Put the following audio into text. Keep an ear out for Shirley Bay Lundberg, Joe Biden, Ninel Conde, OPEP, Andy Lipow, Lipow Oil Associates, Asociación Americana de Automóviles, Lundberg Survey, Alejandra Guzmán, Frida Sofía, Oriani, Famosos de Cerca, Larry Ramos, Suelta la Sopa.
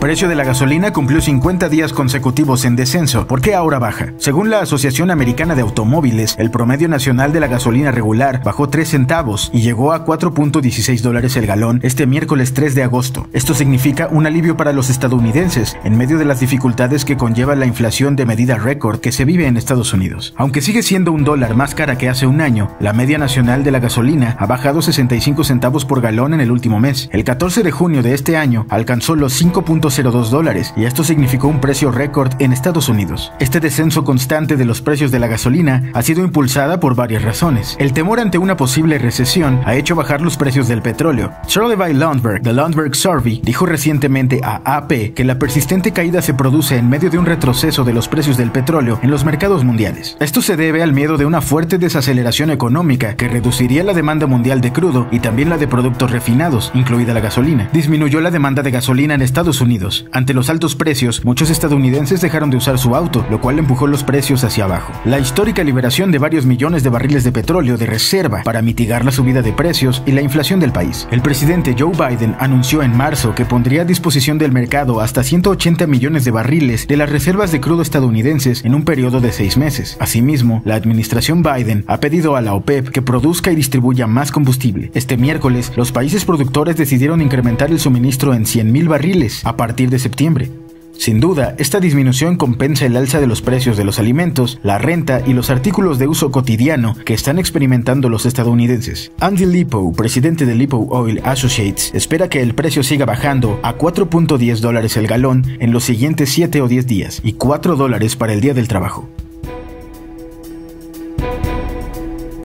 Precio de la gasolina cumplió 50 días consecutivos en descenso. ¿Por qué ahora baja? Según la Asociación Americana de Automóviles, el promedio nacional de la gasolina regular bajó 3 centavos y llegó a $4.16 el galón este miércoles 3 de agosto. Esto significa un alivio para los estadounidenses en medio de las dificultades que conlleva la inflación de medida récord que se vive en Estados Unidos. Aunque sigue siendo $1 más cara que hace un año, la media nacional de la gasolina ha bajado 65 centavos por galón en el último mes. El 14 de junio de este año alcanzó los $5.02 y esto significó un precio récord en Estados Unidos. Este descenso constante de los precios de la gasolina ha sido impulsada por varias razones. El temor ante una posible recesión ha hecho bajar los precios del petróleo. Shirley Bay Lundberg, de Lundberg Survey, dijo recientemente a AP que la persistente caída se produce en medio de un retroceso de los precios del petróleo en los mercados mundiales. Esto se debe al miedo de una fuerte desaceleración económica que reduciría la demanda mundial de crudo y también la de productos refinados, incluida la gasolina. Disminuyó la demanda de gasolina en Estados Unidos. Ante los altos precios, muchos estadounidenses dejaron de usar su auto, lo cual empujó los precios hacia abajo. La histórica liberación de varios millones de barriles de petróleo de reserva para mitigar la subida de precios y la inflación del país. El presidente Joe Biden anunció en marzo que pondría a disposición del mercado hasta 180 millones de barriles de las reservas de crudo estadounidenses en un periodo de 6 meses. Asimismo, la administración Biden ha pedido a la OPEP que produzca y distribuya más combustible. Este miércoles, los países productores decidieron incrementar el suministro en 100.000 barriles a partir de septiembre. Sin duda, esta disminución compensa el alza de los precios de los alimentos, la renta y los artículos de uso cotidiano que están experimentando los estadounidenses. Andy Lipow, presidente de Lipow Oil Associates, espera que el precio siga bajando a $4.10 el galón en los siguientes 7 o 10 días y $4 para el Día del Trabajo.